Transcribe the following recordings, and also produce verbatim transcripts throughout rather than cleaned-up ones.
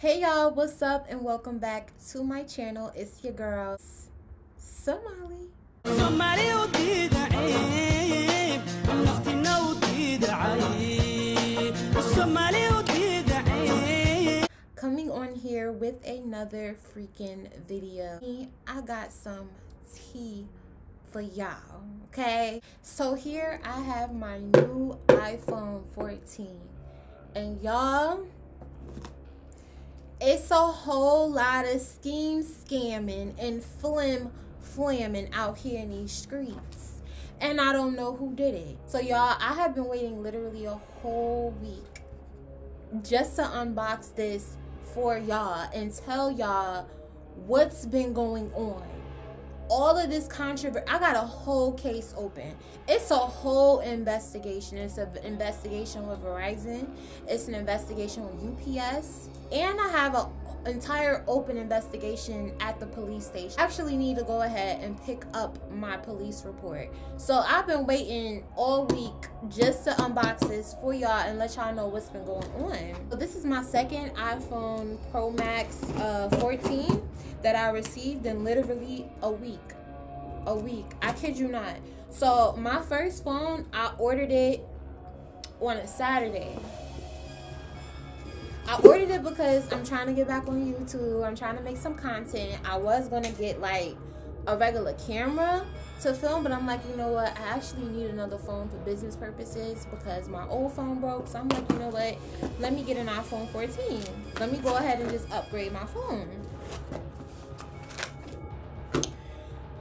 Hey y'all, what's up and welcome back to my channel. It's your girl Somali. Coming on here with another freaking video. I got some tea for y'all, okay? So here I have my new iPhone fourteen and y'all, it's a whole lot of scheme scamming and flim flamming out here in these streets, and I don't know who did it. So y'all, I have been waiting literally a whole week just to unbox this for y'all and tell y'all what's been going on. All of this controversy, I got a whole case open. It's a whole investigation. It's an investigation with Verizon. It's an investigation with U P S. And I have an entire open investigation at the police station. I actually need to go ahead and pick up my police report. So I've been waiting all week just to unbox this for y'all and let y'all know what's been going on. So this is my second iPhone Pro Max uh, fourteen. That I received in literally a week. A week. I kid you not. So my first phone, I ordered it on a Saturday. I ordered it because I'm trying to get back on YouTube. I'm trying to make some content. I was going to get like a regular camera to film, but I'm like, you know what? I actually need another phone for business purposes because my old phone broke. So I'm like, you know what? Let me get an iPhone fourteen. Let me go ahead and just upgrade my phone.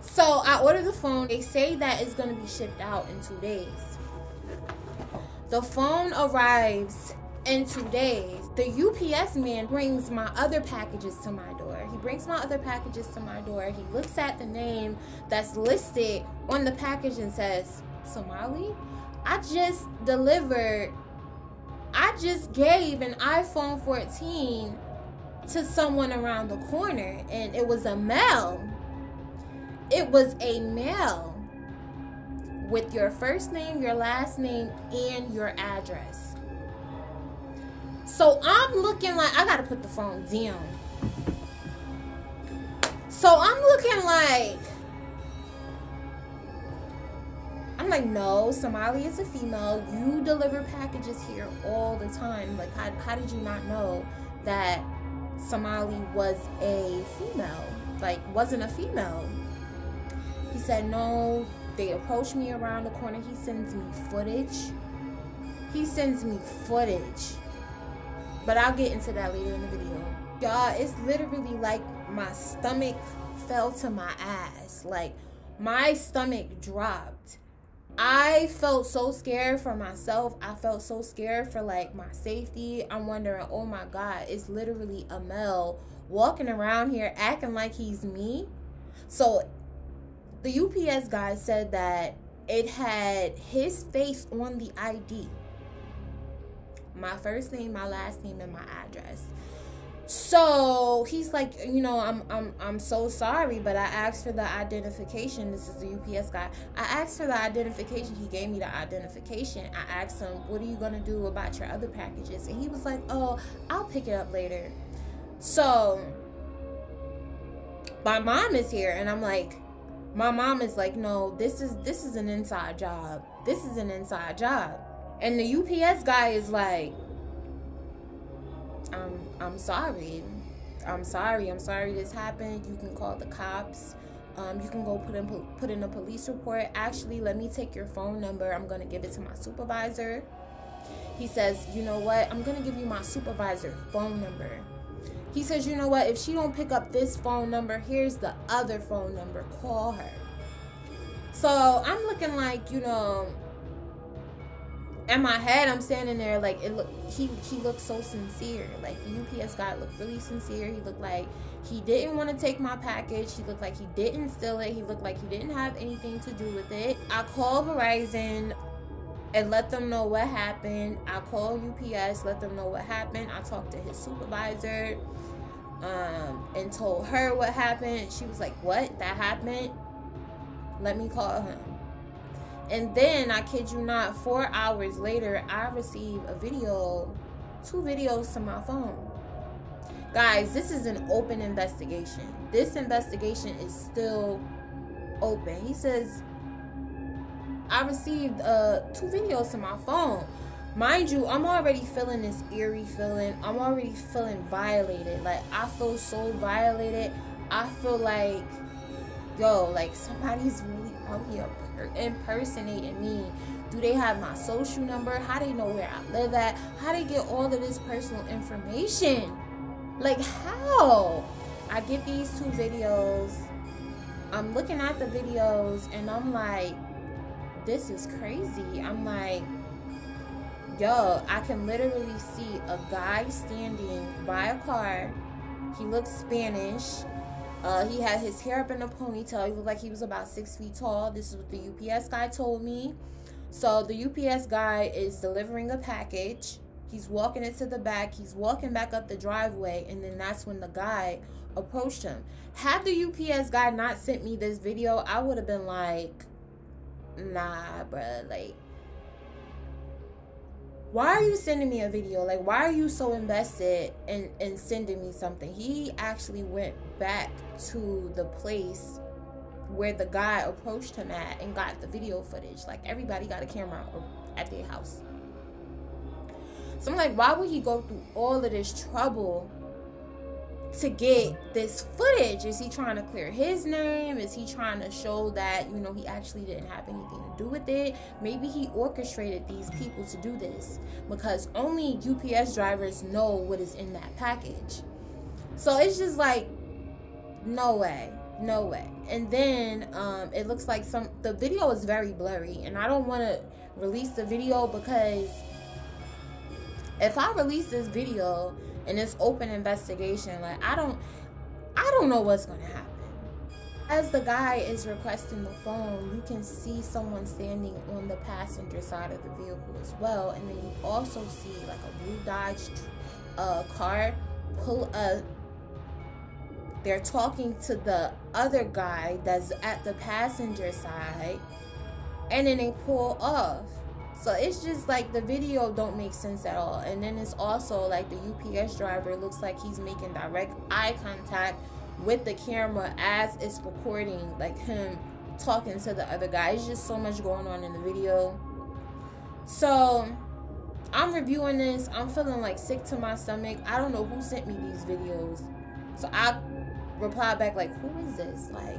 So I ordered the phone. They say that it's going to be shipped out in two days. The phone arrives in two days. The U P S man brings my other packages to my door. He brings my other packages to my door. He looks at the name that's listed on the package and says, Somali? I just delivered, I just gave an iPhone fourteen to someone around the corner, and it was a male. It was a mail with your first name, your last name, and your address. So I'm looking like I gotta put the phone down. So I'm looking like, I'm like, no, Somali is a female. You deliver packages here all the time. Like, how, how did you not know that Somali was a female? Like, wasn't a female. He said, no, they approached me around the corner. He sends me footage. He sends me footage. But I'll get into that later in the video. Y'all, it's literally like my stomach fell to my ass. Like, my stomach dropped. I felt so scared for myself. I felt so scared for, like, my safety. I'm wondering, oh, my God, it's literally a male walking around here acting like he's me. So the U P S guy said that it had his face on the I D. My first name, my last name, and my address. So he's like, you know, I'm I'm I'm so sorry, but I asked for the identification. This is the U P S guy. I asked for the identification. He gave me the identification. I asked him, what are you gonna do about your other packages? And he was like, oh, I'll pick it up later. So my mom is here, and I'm like, my mom is like, no, this is this is an inside job. This is an inside job. And the U P S guy is like, I'm I'm sorry. I'm sorry. I'm sorry this happened. You can call the cops. Um, you can go put in put in a police report. Actually, let me take your phone number. I'm gonna give it to my supervisor. He says, you know what? I'm gonna give you my supervisor's phone number. He says, you know what, if she don't pick up this phone number, here's the other phone number. Call her. So I'm looking like, you know, in my head, I'm standing there like, it look, he, he looked so sincere. Like, the U P S guy looked really sincere. He looked like he didn't want to take my package. He looked like he didn't steal it. He looked like he didn't have anything to do with it. I called Verizon and let them know what happened. I called U P S, let them know what happened. I talked to his supervisor um, and told her what happened. She was like, what? That happened? Let me call him. And then, I kid you not, four hours later, I received a video, two videos to my phone. Guys, this is an open investigation. This investigation is still open. He says, I received uh, two videos to my phone. Mind you, I'm already feeling this eerie feeling. I'm already feeling violated. Like, I feel so violated. I feel like, yo, like somebody's really out here impersonating me. Do they have my social number? How they know where I live at? How they get all of this personal information? Like, how? I get these two videos. I'm looking at the videos and I'm like, this is crazy. I'm like, yo, I can literally see a guy standing by a car. He looks Spanish. Uh, he had his hair up in a ponytail. He looked like he was about six feet tall. This is what the U P S guy told me. So the U P S guy is delivering a package. He's walking it to the back. He's walking back up the driveway. And then that's when the guy approached him. Had the U P S guy not sent me this video, I would have been like, nah, bruh. Like, why are you sending me a video? Like, why are you so invested in, in sending me something? He actually went back to the place where the guy approached him at and got the video footage. Like, everybody got a camera at their house. So I'm like, why would he go through all of this trouble to get this footage? Is he trying to clear his name? Is he trying to show that, you know, he actually didn't have anything to do with it? Maybe he orchestrated these people to do this, because only U P S drivers know what is in that package. So it's just like, no way, no way. And then um, it looks like some the video is very blurry, and I don't want to release the video, because if I release this video and this open investigation, like, I don't, I don't know what's gonna happen. As the guy is requesting the phone, you can see someone standing on the passenger side of the vehicle as well, and then you also see like a blue Dodge uh, car pull up. They're talking to the other guy that's at the passenger side, and then they pull off. So it's just like the video don't make sense at all. And then it's also like the U P S driver looks like he's making direct eye contact with the camera as it's recording, like him talking to the other guy. It's just so much going on in the video. So I'm reviewing this. I'm feeling like sick to my stomach. I don't know who sent me these videos. So I replied back like, who is this? Like,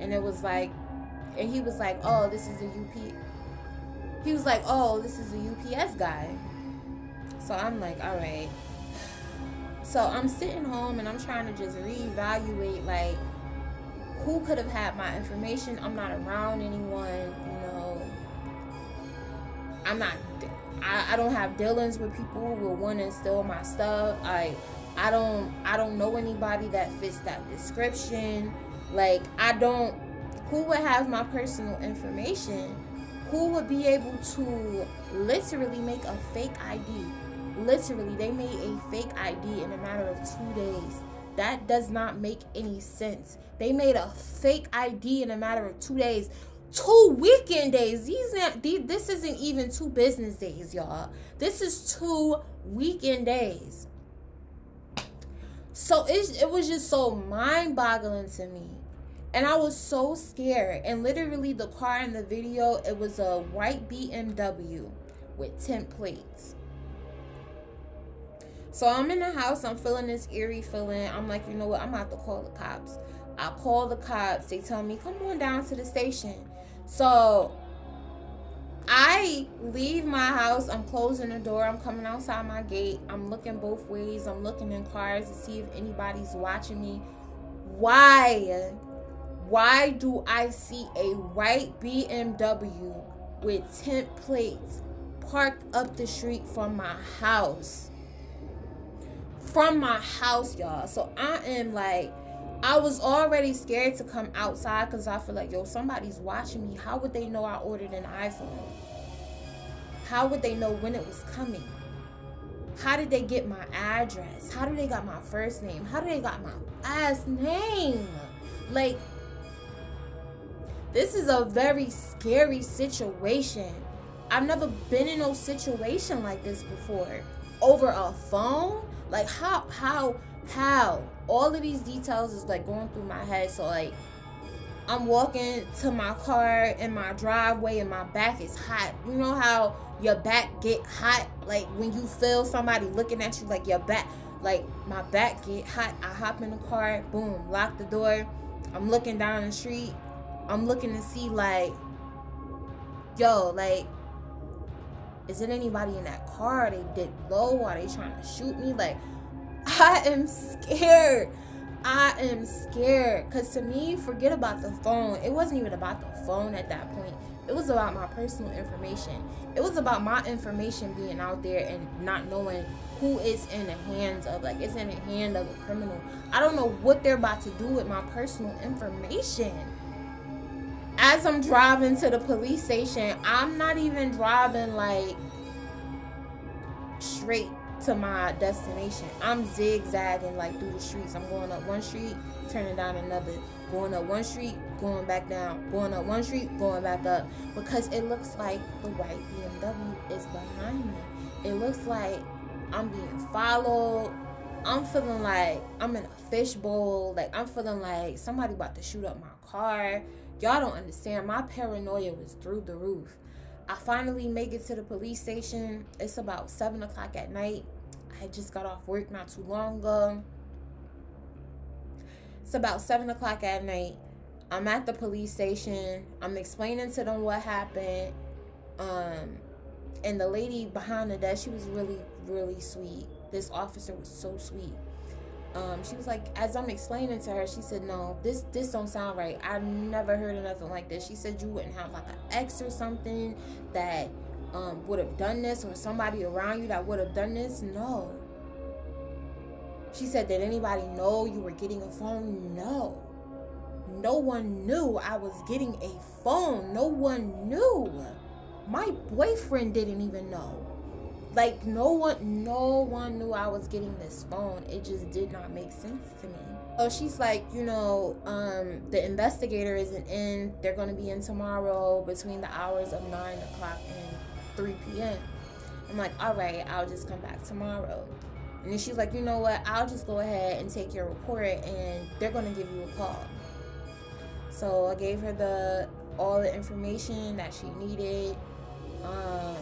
and it was like, and he was like, oh, this is a U P S. He was like, oh, this is a U P S guy. So I'm like, all right. So I'm sitting home and I'm trying to just reevaluate, like, who could have had my information? I'm not around anyone, you know. I'm not, I, I don't have dealings with people who will want to steal my stuff. I, I don't, I don't know anybody that fits that description. Like, I don't, who would have my personal information? Who would be able to literally make a fake I D? Literally, they made a fake I D in a matter of two days. That does not make any sense. They made a fake I D in a matter of two days. Two weekend days. These, these this isn't even two business days, y'all. This is two weekend days. So it, it was just so mind-boggling to me. And I was so scared. And literally the car in the video, it was a white B M W with tint plates. So I'm in the house. I'm feeling this eerie feeling. I'm like, you know what? I'm going to have to call the cops. I call the cops. They tell me, come on down to the station. So I leave my house. I'm closing the door. I'm coming outside my gate. I'm looking both ways. I'm looking in cars to see if anybody's watching me. Why? Why do I see a white B M W with tent plates parked up the street from my house? From my house, y'all. So I am like, I was already scared to come outside because I feel like, yo, somebody's watching me. How would they know I ordered an iPhone? How would they know when it was coming? How did they get my address? How do they got my first name? How do they got my last name? Like, this is a very scary situation. I've never been in a situation like this before. Over a phone? Like how how how all of these details is like going through my head. So like I'm walking to my car in my driveway and my back is hot. You know how your back get hot, like when you feel somebody looking at you, like your back, like my back get hot. I hop in the car, boom, lock the door. I'm looking down the street. I'm looking to see like, yo, like, is there anybody in that car? Are they dead low? Are they trying to shoot me? Like, I am scared. I am scared. Because to me, forget about the phone. It wasn't even about the phone at that point. It was about my personal information. It was about my information being out there and not knowing who it's in the hands of. Like, it's in the hand of a criminal. I don't know what they're about to do with my personal information. As I'm driving to the police station, I'm not even driving like straight to my destination. I'm zigzagging like through the streets. I'm going up one street, turning down another, going up one street, going back down, going up one street, going back up, because it looks like the white B M W is behind me. It looks like I'm being followed. I'm feeling like I'm in a fishbowl. Like I'm feeling like somebody about to shoot up my car. Y'all don't understand. My paranoia was through the roof. I finally make it to the police station. It's about seven o'clock at night. I had just got off work not too long ago. It's about seven o'clock at night. I'm at the police station. I'm explaining to them what happened. Um, and the lady behind the desk, she was really, really sweet. This officer was so sweet. Um, she was like, as I'm explaining to her, she said, no, this this don't sound right. I never heard of nothing like this. She said you wouldn't have like an ex or something that um, would have done this, or somebody around you that would have done this. No. She said, did anybody know you were getting a phone? No. No one knew I was getting a phone. No one knew. My boyfriend didn't even know. Like, no one, no one knew I was getting this phone. It just did not make sense to me. So she's like, you know, um, the investigator isn't in. They're going to be in tomorrow between the hours of nine o'clock and three p m I'm like, all right, I'll just come back tomorrow. And then she's like, you know what? I'll just go ahead and take your report, and they're going to give you a call. So I gave her the all the information that she needed. Um...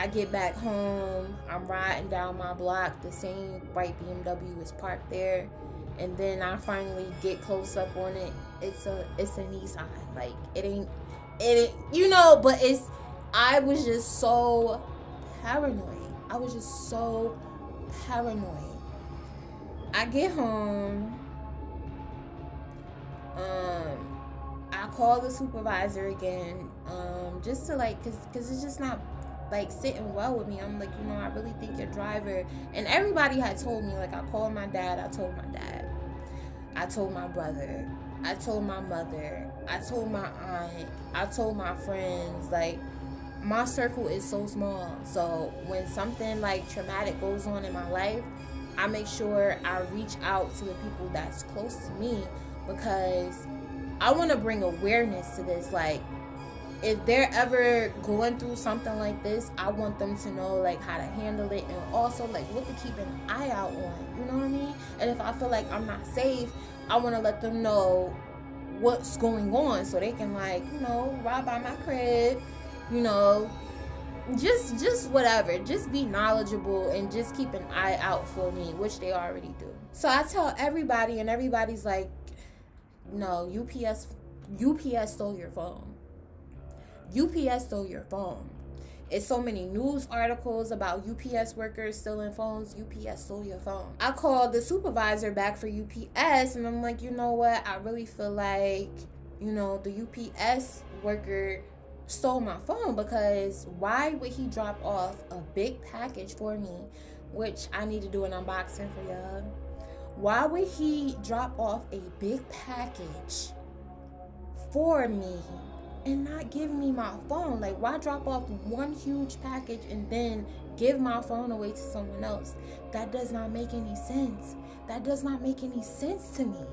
I get back home, I'm riding down my block, the same white B M W was parked there, and then I finally get close up on it. It's a it's a Nissan. Like it ain't it ain't, you know, but it's I was just so paranoid. I was just so paranoid. I get home. Um I call the supervisor again, um, just to like cause cause it's just not like sitting well with me. I'm like, you know, I really think your driver, and everybody had told me, like I called my dad, I told my dad, I told my brother, I told my mother, I told my aunt, I told my friends. Like my circle is so small, so when something like traumatic goes on in my life, I make sure I reach out to the people that's close to me, because I want to bring awareness to this. Like if they're ever going through something like this, I want them to know like how to handle it, and also like what to keep an eye out on, you know what I mean? And if I feel like I'm not safe, I want to let them know what's going on, so they can like, you know, ride by my crib, you know, just just whatever, just be knowledgeable and just keep an eye out for me, which they already do. So I tell everybody, and everybody's like, no, U P S U P S stole your phone. U P S stole your phone. It's so many news articles about U P S workers stealing phones. U P S stole your phone. I called the supervisor back for U P S, and I'm like, you know what? I really feel like, you know, the U P S worker stole my phone, because why would he drop off a big package for me, which I need to do an unboxing for y'all. Why would he drop off a big package for me and not give me my phone? Like, why drop off one huge package and then give my phone away to someone else? That does not make any sense. That does not make any sense to me.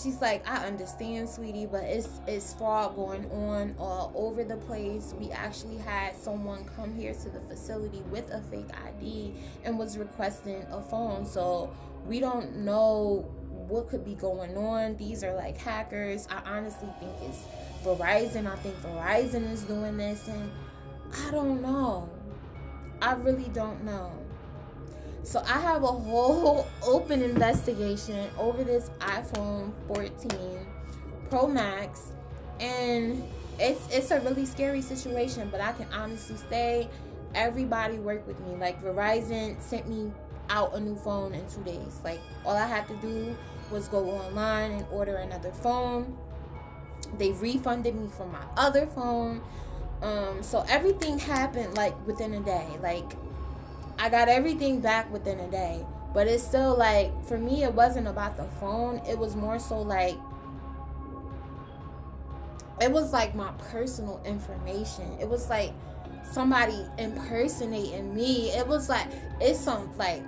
She's like, I understand, sweetie, but it's it's fraud going on all over the place. We actually had someone come here to the facility with a fake I D and was requesting a phone, so we don't know what could be going on. These are like hackers. I honestly think it's Verizon. I think Verizon is doing this, and I don't know. I really don't know. So I have a whole open investigation over this iPhone fourteen Pro Max, and it's it's a really scary situation, but I can honestly say everybody worked with me. Like, Verizon sent me out a new phone in two days. Like, all I had to do was go online and order another phone. They refunded me for my other phone. Um, so everything happened like within a day. Like, I got everything back within a day. But it's still like, for me, it wasn't about the phone. It was more so like, it was like my personal information. It was like somebody impersonating me. It was like, it's some like,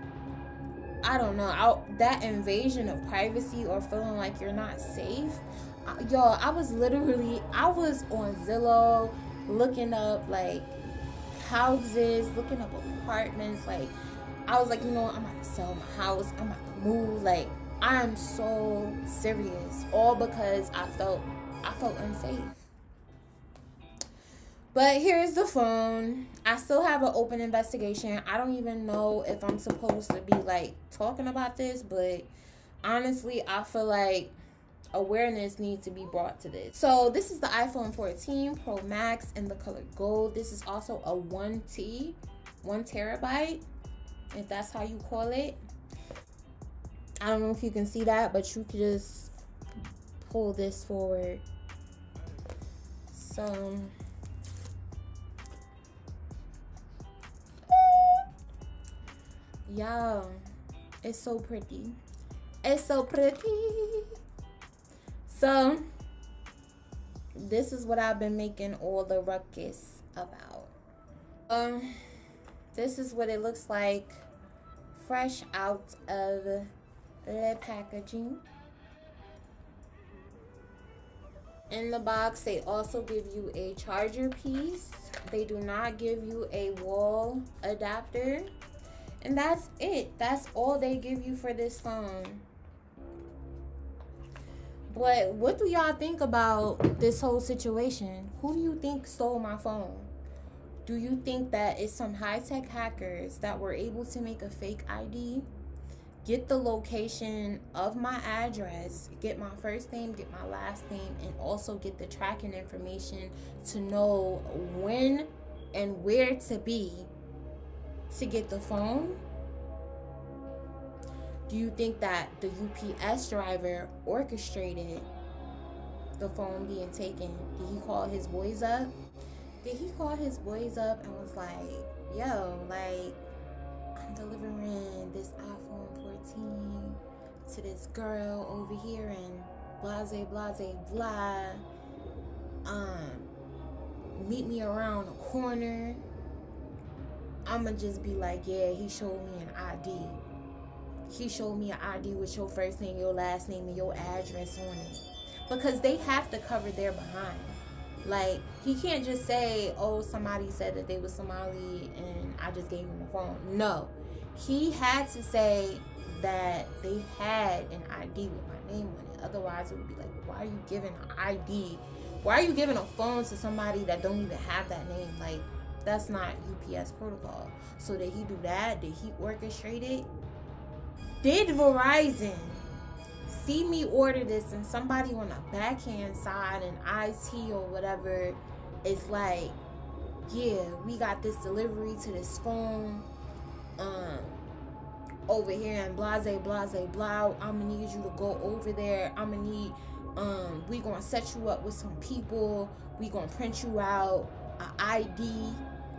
I don't know, I, that invasion of privacy or feeling like you're not safe. I, yo, I was literally, I was on Zillow looking up like houses, looking up apartments. Like, I was like, you know what? I'm about to sell my house. I'm about to move. Like, I'm so serious. All because I felt, I felt unsafe. But here's the phone. I still have an open investigation. I don't even know if I'm supposed to be like talking about this, but honestly, I feel like awareness needs to be brought to this. So this is the iPhone fourteen Pro Max in the color gold. This is also a one T, one terabyte, if that's how you call it. I don't know if you can see that, but you can just pull this forward. So y'all, it's so pretty. It's so pretty. So this is what I've been making all the ruckus about. Um, this is what it looks like fresh out of the packaging. In the box, they also give you a charger piece. They do not give you a wall adapter. And that's it. That's all they give you for this phone. But what do y'all think about this whole situation? Who do you think stole my phone? Do you think that it's some high-tech hackers that were able to make a fake I D, get the location of my address, get my first name, get my last name, and also get the tracking information to know when and where to be to get the phone? Do you think that the U P S driver orchestrated the phone being taken? Did he call his boys up? Did he call his boys up and was like, yo, like, I'm delivering this iPhone fourteen to this girl over here and blase, blase, blah. Um, meet me around the corner. I'ma just be like, yeah, he showed me an I D. He showed me an I D with your first name, your last name, and your address on it. Because they have to cover their behind. Like, he can't just say, oh, somebody said that they were Somali and I just gave him the phone. No. He had to say that they had an I D with my name on it. Otherwise, it would be like, why are you giving an I D? Why are you giving a phone to somebody that don't even have that name? Like, that's not U P S protocol. So did he do that? Did he orchestrate it? Did Verizon see me order this and somebody on the backhand side and I T or whatever is like, yeah, we got this delivery to this phone um, over here and blase, blase, blah. I'm gonna need you to go over there. I'm gonna need, um, we gonna set you up with some people. We gonna print you out an I D.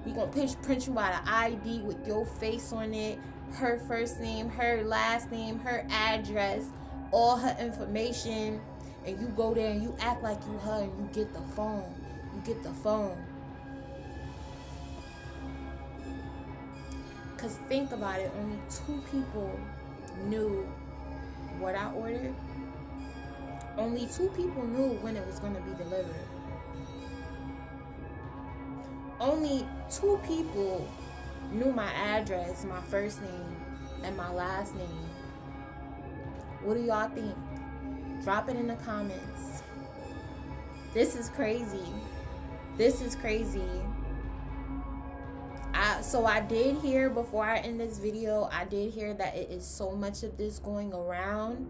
We gonna print, print you out an I D with your face on it. Her first name, her last name, her address, all her information, and you go there and you act like you her and you get the phone. You get the phone. Cause think about it, only two people knew what I ordered Only two people knew when it was going to be delivered. Only two people knew my address, my first name, and my last name. What do y'all think? Drop it in the comments. This is crazy. This is crazy. I, so I did hear, before I end this video, I did hear that it is so much of this going around.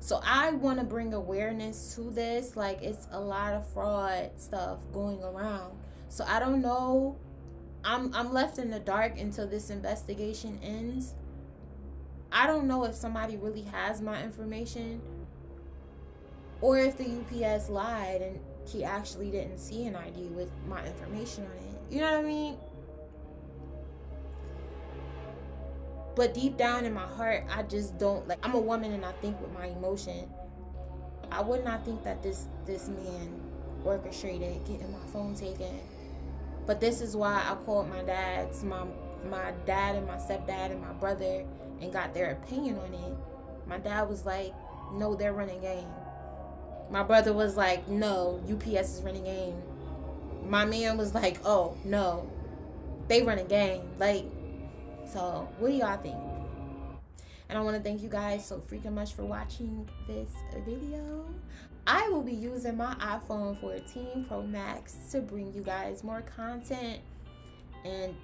So I want to bring awareness to this. Like, it's a lot of fraud stuff going around. So I don't know. I'm, I'm left in the dark until this investigation ends. I don't know if somebody really has my information, or if the U P S lied and he actually didn't see an I D with my information on it. You know what I mean? But deep down in my heart, I just don't, like, I'm a woman and I think with my emotion. I would not think that this, this man orchestrated getting my phone taken. But this is why I called my dad's, my, my dad and my stepdad and my brother, and got their opinion on it. My dad was like, no, they're running game. My brother was like, no, U P S is running game. My man was like, oh, no, they running game. Like, so what do y'all think? And I want to thank you guys so freaking much for watching this video. I will be using my iPhone fourteen Pro Max to bring you guys more content. And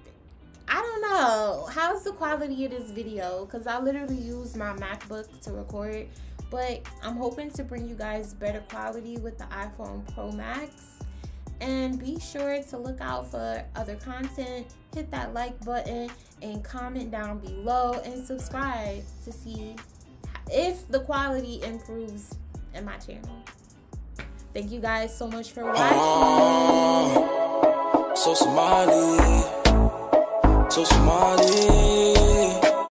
I don't know, how's the quality of this video? Because I literally used my MacBook to record. But I'm hoping to bring you guys better quality with the iPhone Pro Max. And be sure to look out for other content. Hit that like button and comment down below and subscribe to see if the quality improves in my channel. Thank you guys so much for watching. Oh, so Somali, so Somali.